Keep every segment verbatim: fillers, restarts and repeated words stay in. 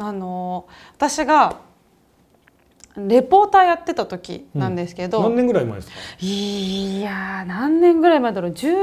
あの私がレポーターやってた時なんですけど、うん、何年ぐらい前ですか？いや何年ぐらい前だろう、じゅう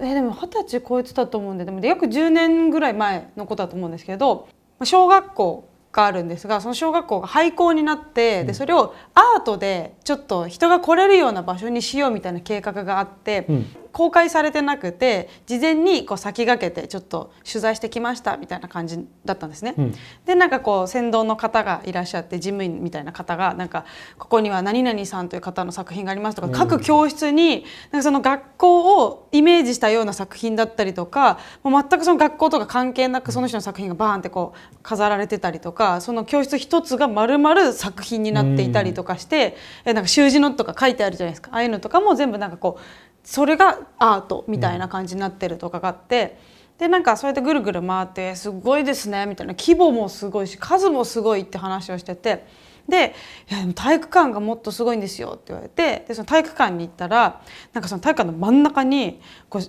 えでも二十歳超えてたと思うんで、でも約じゅうねんぐらい前のことだと思うんですけど、小学校があるんですが、その小学校が廃校になって、うん、でそれをアートでちょっと人が来れるような場所にしようみたいな計画があって、うん、公開されてなくて事前にこう先駆けてちょっと取材してきましたみたいな感じだったんですね。うん、でなんかこう先導の方がいらっしゃって、事務員みたいな方がなんかここには何々さんという方の作品がありますとか、うん、各教室になんかその学校をイメージしたような作品だったりとか、もう全くその学校とか関係なくその人の作品がバーンってこう飾られてたりとか。その教室一つが丸々作品になっていたりとかして、うん、なんか習字のとか書いてあるじゃないですか、ああいうのとかも全部なんかこうそれがアートみたいな感じになってるとかがあって、うん、でなんかそうやってぐるぐる回って「すごいですね」みたいな、規模もすごいし数もすごいって話をしてて、で「いやでも体育館がもっとすごいんですよ」って言われて、でその体育館に行ったらなんかその体育館の真ん中にこう。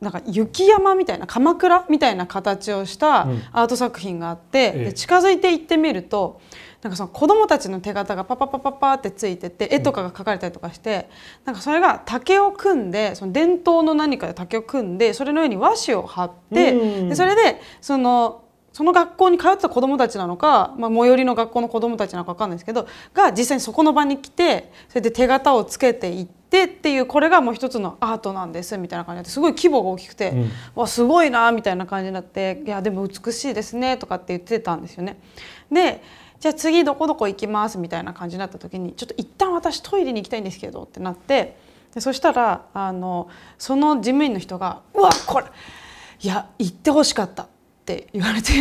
なんか雪山みたいな、鎌倉みたいな形をしたアート作品があって、うん、で近づいて行ってみるとなんかその子どもたちの手形がパパパパパってついてて、絵とかが描かれたりとかして、なんかそれが竹を組んで、その伝統の何かで竹を組んでそれの上に和紙を貼って、うん、でそれでその。その学校に通ってた子どもたちなのか、まあ、最寄りの学校の子どもたちなのか分かんないですけどが実際にそこの場に来て、それで手形をつけていってっていう、これがもう一つのアートなんですみたいな感じで、すごい規模が大きくて、うん、わすごいなみたいな感じになって「いやでも美しいですね」とかって言ってたんですよね。でじゃあ次どこどこ行きますみたいな感じになった時に「ちょっと一旦私トイレに行きたいんですけど」ってなって、でそしたらあのその事務員の人が「うわこれいや行ってほしかった」って言われて、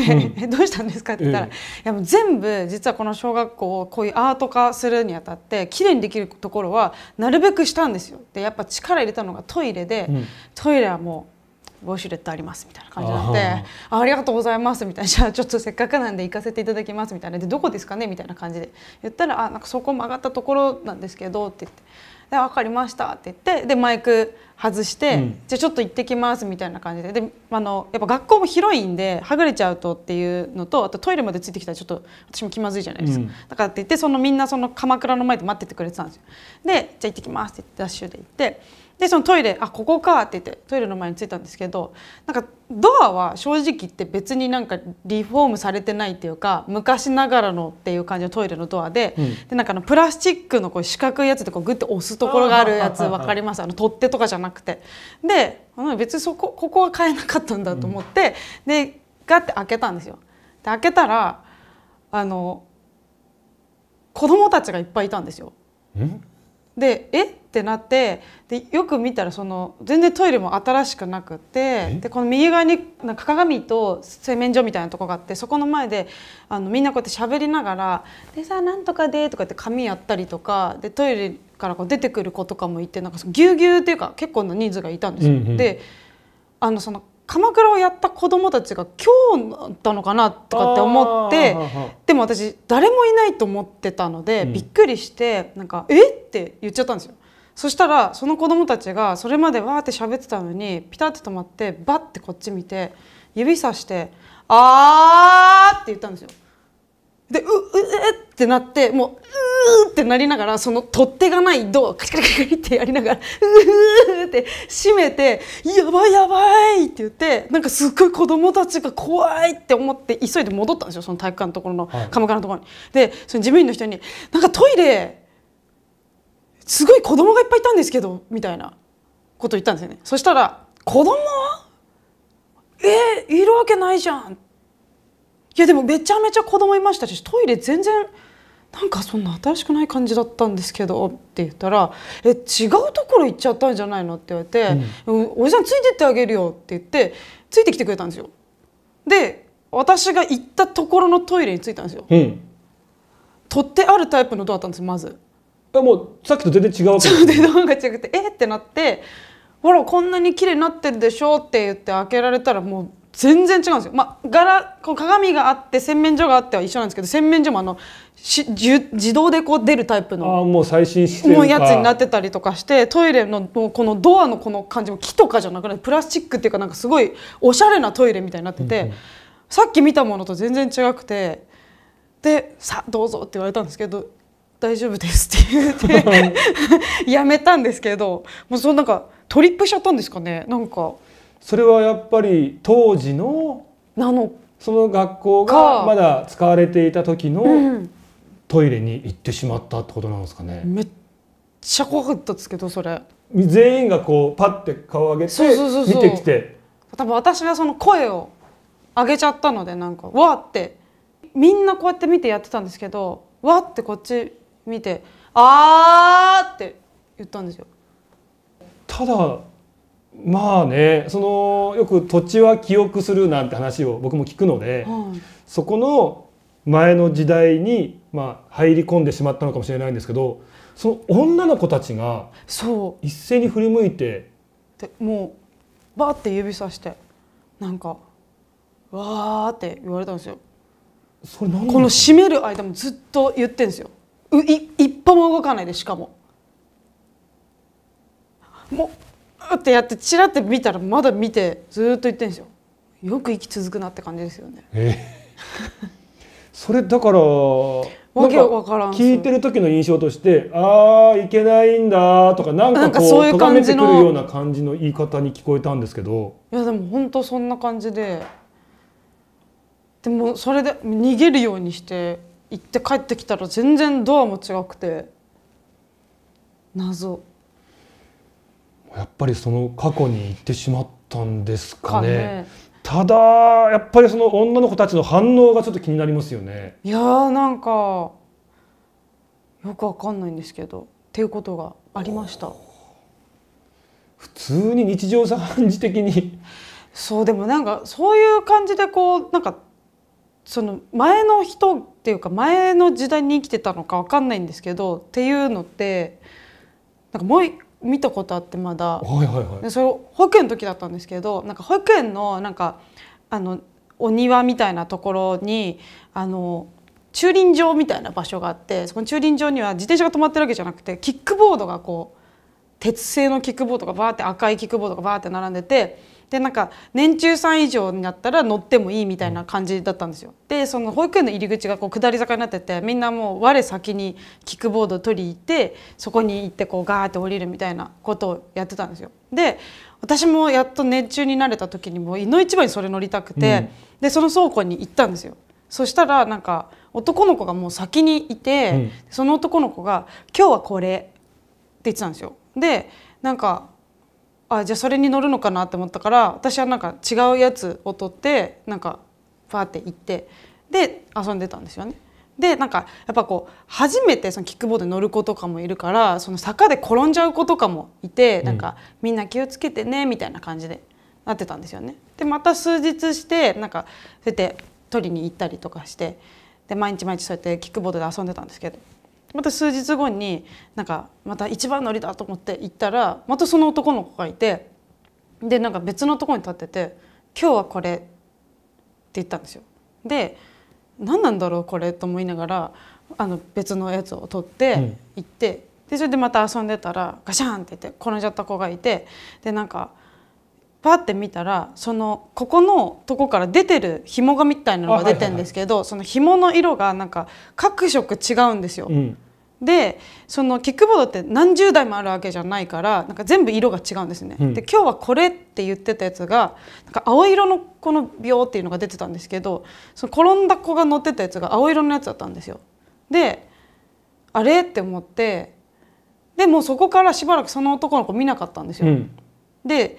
うん、どうしたんですかって言ったら、うん、いやもう全部実はこの小学校をこういうアート化するにあたってきれいにできるところはなるべくしたんですよ。でやっぱ力入れたのがトイレで、うん、トイレはもうウォシュレットありますみたいな感じになって「あ, ありがとうございます」みたいな「じゃあちょっとせっかくなんで行かせていただきます」みたいな「でどこですかね」みたいな感じで言ったら「あなんかそこ曲がったところなんですけど」って言って。で分かりましたって言って、でマイク外して、うん、じゃあちょっと行ってきますみたいな感じで、であのやっぱ学校も広いんではぐれちゃうとっていうのと、あとトイレまでついてきたらちょっと私も気まずいじゃないですか、うん、だからって言ってそのみんなその鎌倉の前で待っててくれてたんですよ。でじゃあ行ってきますって言ってダッシュで行って、でそのトイレあここかって言ってトイレの前に着いたんですけど、なんかドアは正直言って別になんかリフォームされてないっていうか昔ながらのっていう感じのトイレのドアで、うん、でなんかのプラスチックのこう四角いやつでこうグッて押すところがあるやつ分かります、あの取っ手とかじゃなくて、で別にそこここは買えなかったんだと思って、うん、でガッて開けたんですよ。で開けたらあの子供たちがいっぱいいたんですよ。んでえってなって、でよく見たらその全然トイレも新しくなくて、でこの右側になんか鏡と洗面所みたいなとこがあって、そこの前であのみんなこうやって喋りながら「でさなんとかで」とかって紙やったりとかで、トイレからこう出てくる子とかもいて、なんかぎゅうぎゅうっていうか結構な人数がいたんですよ。うんうん、であのその鎌倉をやった子どもたちが今日だったのかなとかって思って、でも私誰もいないと思ってたので、うん、びっくりしてなんか「えっ?」って言っちゃったんですよ。そしたらその子どもたちがそれまでわーって喋ってたのにピタッて止まってバッてこっち見て指さして「あー」って言ったんですよ。で「ううえっ!」ってなって、もう「うー」ってなりながらその取っ手がないドアカチカチカチってやりながら「うー」って閉めて「やばいやばい!」って言って、なんかすっごい子供たちが怖いって思って急いで戻ったんですよ、その体育館のところの鎌倉のところに。でその事務員の人に「なんかトイレすごい子供がいっぱいいたんですけど」みたいなこと言ったんですよね。そしたら「子供はえー、いるわけないじゃん」いやでもめちゃめちゃ子供いましたし、トイレ全然なんかそんな新しくない感じだったんですけどって言ったら「え違うところ行っちゃったんじゃないの?」って言われて「うん、おじさんついてってあげるよ」って言ってついてきてくれたんですよ。で私が行ったところのトイレに着いたんですよ。うん、取ってあるタイプのドアだったんですよ、まず。もうさっきと全然違うわけですね。そうでドアが違くて「えっ?」ってなって「ほらこんなに綺麗になってるでしょ」って言って開けられたらもう。全然違うんですよ。まあ、柄こう鏡があって洗面所があっては一緒なんですけど、洗面所もあのし自動でこう出るタイプのもう最新してるやつになってたりとかして、トイレのこのドアのこの感じも木とかじゃなくてプラスチックっていうか、なんかすごいおしゃれなトイレみたいになってて、うんうん、さっき見たものと全然違くて、でさどうぞって言われたんですけど大丈夫ですって言ってやめたんですけど、もうそのなんかトリップしちゃったんですかね、なんか。それはやっぱり当時のなのその学校がまだ使われていた時のトイレに行ってしまったってことなんですかね。うん、めっちゃ怖かったですけど、それ全員がこうパッて顔を上げて見てきて、多分私はその声を上げちゃったので、なんかわーってみんなこうやって見てやってたんですけど、わーってこっち見てあーって言ったんですよ。ただまあね、そのよく土地は記憶するなんて話を僕も聞くので、はい、そこの前の時代に、まあ、入り込んでしまったのかもしれないんですけど、その女の子たちが一斉に振り向いてでもうバーって指さしてなんか「わー」って言われたんですよ。それなんこの閉める間もずっと言ってんですよ。うい一歩も動かないで、しかももうってやってチラって見たらまだ見てずっと言ってんですよ。よく息続くなって感じですよね。えー、それだからわけわからん、聞いてる時の印象として「ああいけないんだ」とかなんかこうとがめてくるような感じの言い方に聞こえたんですけど、いやでも本当そんな感じで、でもそれで逃げるようにして行って帰ってきたら全然ドアも違くて、謎。やっぱりその過去に行ってしまったんですかね。ただやっぱりその女の子たちの反応がちょっと気になりますよね。いやーなんかよくわかんないんですけどっていうことがありました。普通に日常茶飯事的にそう、でもなんかそういう感じでこうなんかその前の人っていうか前の時代に生きてたのかわかんないんですけどっていうのってなんかもう一回見たことあって、まだそれ保育園の時だったんですけど、なんか保育園のなんかあのお庭みたいなところにあの駐輪場みたいな場所があって、そこの駐輪場には自転車が止まってるわけじゃなくてキックボードがこう鉄製のキックボードがバーって赤いキックボードがバーって並んでて、でなんか年中さん以上になったら乗ってもいいみたいな感じだったんですよ。でその保育園の入り口がこう下り坂になってて、みんなもう我先にキックボードを取りに行ってそこに行ってこうガーって降りるみたいなことをやってたんですよ。で私もやっと年中になれた時にもういの一番にそれ乗りたくて、うん、でその倉庫に行ったんですよ。そしたらなんか男の子がもう先にいて、うん、その男の子が「今日はこれ」って言ってたんですよ。でなんかあじゃあそれに乗るのかなって思ったから、私はなんか違うやつを取ってなんかパーって行ってで遊んでたんですよね。でなんかやっぱこう初めてそのキックボードに乗る子とかもいるから、その坂で転んじゃう子とかもいて、なんかみんな気をつけてねみたいな感じでなってたんですよね。でまた数日してなんかそうやって取りに行ったりとかして、で毎日毎日そうやってキックボードで遊んでたんですけど。また数日後になんかまた一番乗りだと思って行ったら、またその男の子がいて、でなんか別のところに立ってて「今日はこれ」って言ったんですよ。で何なんだろうこれと思いながらあの別のやつを取って行って、うん、でそれでまた遊んでたらガシャンって言って転んじゃった子がいて、でなんかパッて見たらそのここのとこから出てる紐がみたいなのが出てるんですけど、その紐の色がなんか各色違うんですよ。うん、でそのキックボードって何十台もあるわけじゃないからなんか全部色が違うんですね。うん、で今日はこれって言ってたやつがなんか青色のこのビョーっていうのが出てたんですけど、その転んだ子が乗ってたやつが青色のやつだったんですよ。であれって思って、でもうそこからしばらくその男の子見なかったんですよ。うん、で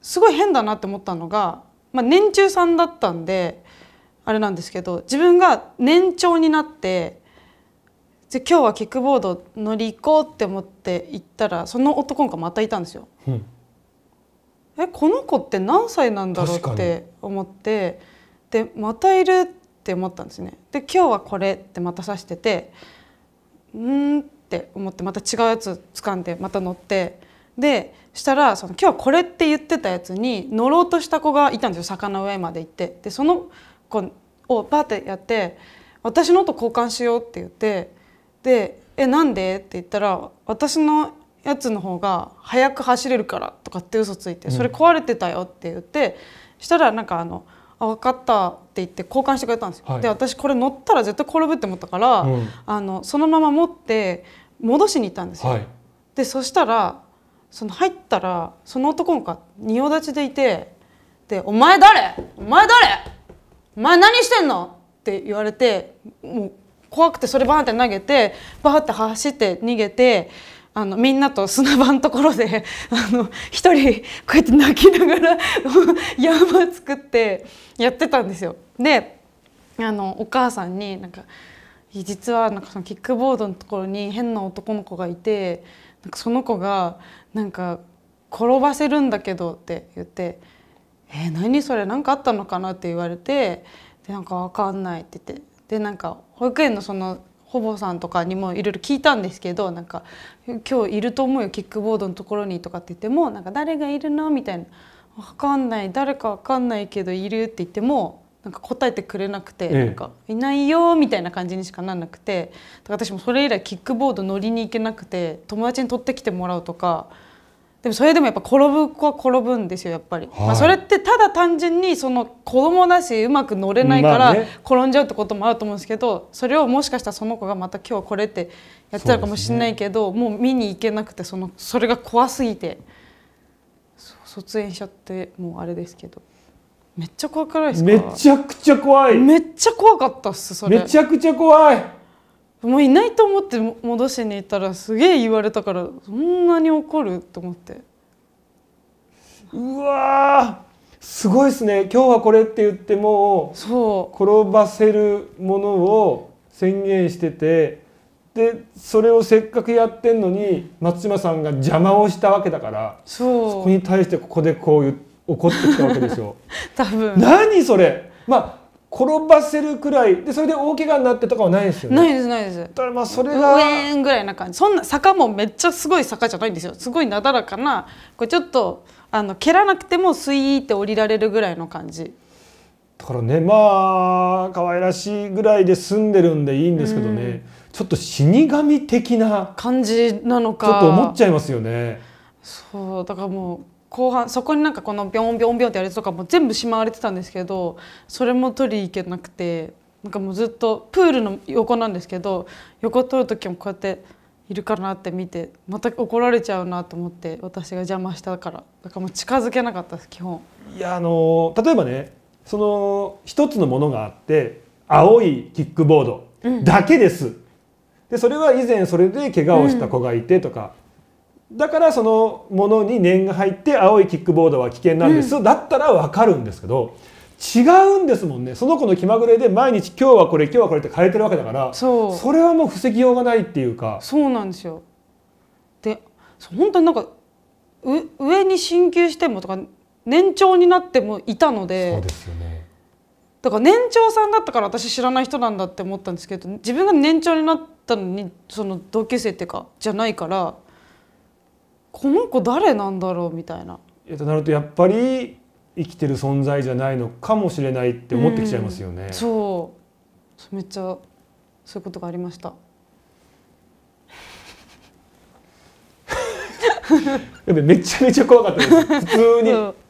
すごい変だなって思ったのが、まあ、年中さんだったんであれなんですけど、自分が年長になってで今日はキックボード乗り行こうって思って行ったらその男の子またいたんですよ。うん、えこの子って何歳なんだろうって思って、でまたいるって思ったんですね。で今日はこれってまた指しててうんって思ってまた違うやつ掴んでまた乗って、でしたらその今日はこれって言ってたやつに乗ろうとした子がいたんですよ。坂の上まで行って、でその子をパーってやって「私のと交換しよう」って言って、で「えなんで?」って言ったら「私のやつの方が速く走れるから」とかって嘘ついて「それ壊れてたよ」って言って、したらなんかあのあ分かったって言って交換してくれたんですよ、はい、で私これ乗ったら絶対転ぶって思ったから、うん、あのそのまま持って戻しに行ったんですよ、はい、でそしたらその入ったらその男の子が仁王立ちでいてで「お前誰お前誰お前何してんの?」って言われてもう怖くてそれバーンって投げてバーって走って逃げて。あのみんなと砂場のところであの一人こうやって泣きながら山作ってやってたんですよ。であのお母さんになんか「実はなんかそのキックボードのところに変な男の子がいてなんかその子がなんか転ばせるんだけど」って言って「えー、何それ何かあったのかな?」って言われて「でなんか分かんない」って言ってでなんか保育園のその保母さんとかにもいろいろ聞いたんですけどなんか「今日いると思うよキックボードのところに」とかって言っても「なんか誰がいるの?」みたいな「分かんない誰か分かんないけどいる」って言ってもなんか答えてくれなくて「なんかいないよ」みたいな感じにしかならなくてだから私もそれ以来キックボード乗りに行けなくて友達に取ってきてもらうとか。でもそれでもやっぱ転ぶ子は転ぶんですよやっぱり、はい、まあそれってただ単純にその子供だしうまく乗れないから転んじゃうってこともあると思うんですけどそれをもしかしたらその子がまた今日はこれってやってたかもしれないけど、ね、もう見に行けなくてそのそれが怖すぎて卒園しちゃってもうあれですけどめっちゃ怖くないですか？めちゃくちゃ怖いめっちゃ怖かったっすそれめちゃくちゃ怖いもういないと思って戻しに行ったらすげえ言われたからそんなに怒ると思ってうわすごいですね今日はこれって言ってもそう転ばせるものを宣言しててでそれをせっかくやってんのに松島さんが邪魔をしたわけだからそうそこに対してここでこう怒ってきたわけですよ。多分何それ、まあ転ばせるくらいでそれで大怪我になってとかはないですよね。ないですないです。だからまあそれがウェーンぐらいな感じ。そんな坂もめっちゃすごい坂じゃないんですよ。すごいなだらかなこれちょっとあの蹴らなくてもスイーって降りられるぐらいの感じ。だからねまあ可愛らしいぐらいで済んでるんでいいんですけどね。うん、ちょっと死神的な感じなのか。ちょっと思っちゃいますよね。そうだからもう。後半そこになんかこのビョンビョンビョンってやるやつとかも全部しまわれてたんですけどそれも取り行けなくてなんかもうずっとプールの横なんですけど横取る時もこうやっているかなって見てまた怒られちゃうなと思って私が邪魔したからだからもう近づけなかったです基本。いやあの例えばねその一つのものがあって青いキックボードだけです、うん、でそれは以前それで怪我をした子がいてとか。うんだからそのものに念が入って青いキックボードは危険なんです、うん、だったら分かるんですけど違うんですもんねその子の気まぐれで毎日今日はこれ今日はこれって変えてるわけだからそうそれはもう防ぎようがないっていうかそうなんですよ。で本当になんか上に進級してもとか年長になってもいたので。そうですよねだから年長さんだったから私知らない人なんだって思ったんですけど自分が年長になったのにその同級生っていうかじゃないから。この子誰なんだろうみたいな。えとなるとやっぱり生きてる存在じゃないのかもしれないって思ってきちゃいますよね。うん、そうめっちゃそういうことがありました。めちゃめちゃ怖かったです。普通に。